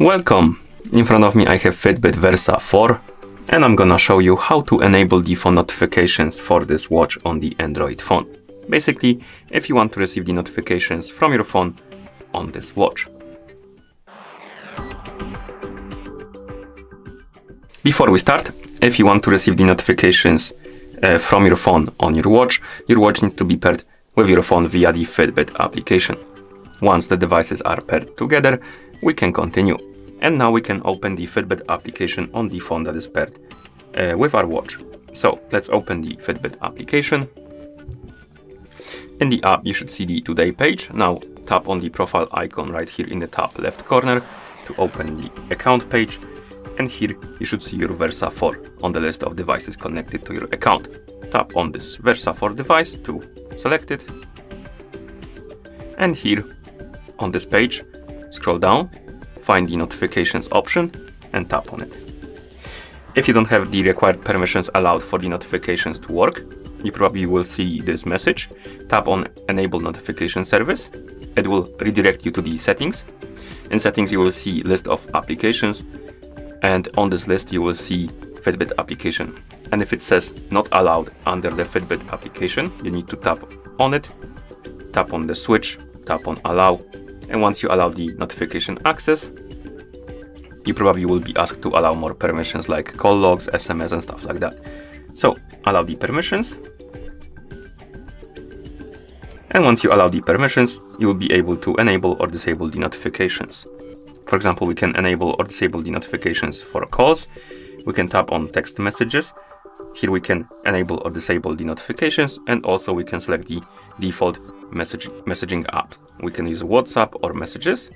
Welcome! In front of me I have Fitbit Versa 4 and I'm gonna show you how to enable default notifications for this watch on the Android phone. Basically, if you want to receive the notifications from your phone on this watch. Before we start, if you want to receive the notifications from your phone on your watch needs to be paired with your phone via the Fitbit application. Once the devices are paired together, we can continue. And now we can open the Fitbit application on the phone that is paired with our watch. So let's open the Fitbit application. In the app you should see the Today page. Now tap on the profile icon right here in the top left corner to open the account page. And here you should see your Versa 4 on the list of devices connected to your account. Tap on this Versa 4 device to select it. And here on this page, scroll down, find the notifications option and tap on it. If you don't have the required permissions allowed for the notifications to work, you probably will see this message. Tap on Enable Notification Service. It will redirect you to the settings. In settings you will see list of applications and on this list you will see Fitbit application. And if it says not allowed under the Fitbit application, you need to tap on it, tap on the switch, tap on Allow. And once you allow the notification access, you probably will be asked to allow more permissions like call logs, SMS and stuff like that. So allow the permissions. And once you allow the permissions, you will be able to enable or disable the notifications. For example, we can enable or disable the notifications for calls. We can tap on text messages. Here we can enable or disable the notifications and also we can select the default messaging app. We can use WhatsApp or messages.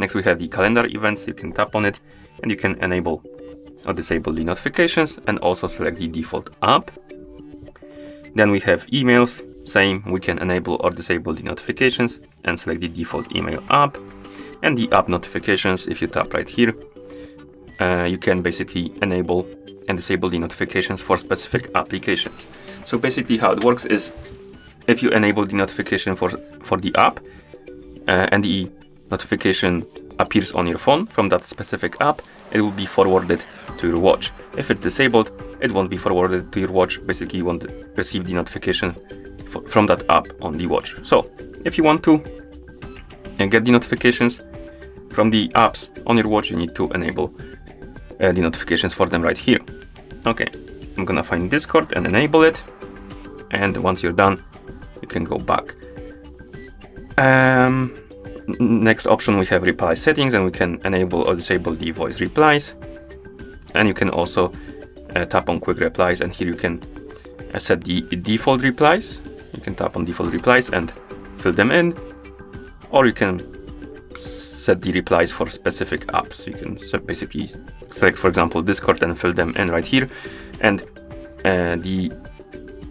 Next we have the calendar events. You can tap on it and you can enable or disable the notifications and also select the default app. Then we have emails. Same, we can enable or disable the notifications and select the default email app. And the app notifications, if you tap right here, you can basically enable and disable the notifications for specific applications. So basically how it works is if you enable the notification for the app and the notification appears on your phone from that specific app, it will be forwarded to your watch. If it's disabled, it won't be forwarded to your watch. Basically, you won't receive the notification from that app on the watch. So if you want to get the notifications from the apps on your watch, you need to enable the notifications for them right here. Okay, I'm gonna find Discord and enable it. And once you're done, you can go back. Next option, we have reply settings and we can enable or disable the voice replies. And you can also tap on quick replies and here you can set the default replies. You can tap on default replies and fill them in. Or you can set the replies for specific apps. You can basically select, for example, Discord and fill them in right here. And the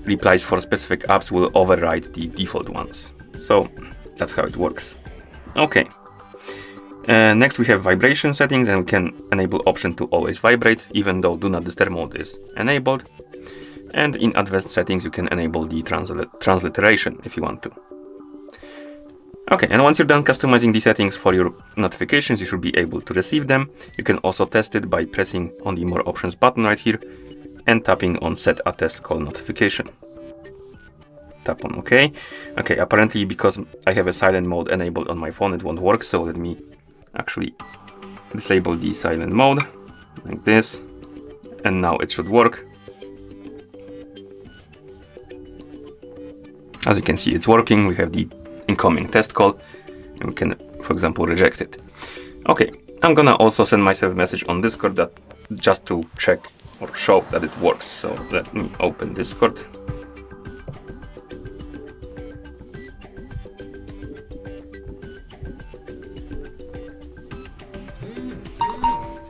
replies for specific apps will override the default ones. So that's how it works. Okay. Next we have vibration settings and we can enable option to always vibrate, even though do not disturb mode is enabled. And in advanced settings, you can enable the transliteration if you want to. Okay, and once you're done customizing the settings for your notifications, you should be able to receive them. You can also test it by pressing on the More Options button right here and tapping on Set a Test Call Notification. Tap on OK. Okay, apparently because I have a silent mode enabled on my phone, it won't work. So let me actually disable the silent mode like this. And now it should work. As you can see, it's working. We have the incoming test call and we can, for example, reject it. Okay, I'm gonna also send myself a message on Discord that just to check or show that it works. So let me open Discord.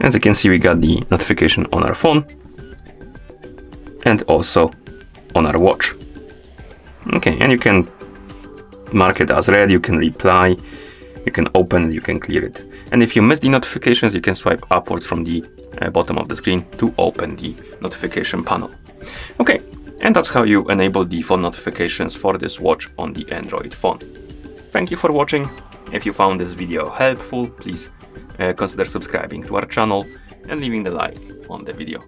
As you can see, we got the notification on our phone and also on our watch. Okay, and you can mark it as read, you can reply, you can open, you can clear it. And if you miss the notifications, you can swipe upwards from the bottom of the screen to open the notification panel. Okay, and that's how you enable the phone notifications for this watch on the Android phone. Thank you for watching. If you found this video helpful, please consider subscribing to our channel and leaving a like on the video.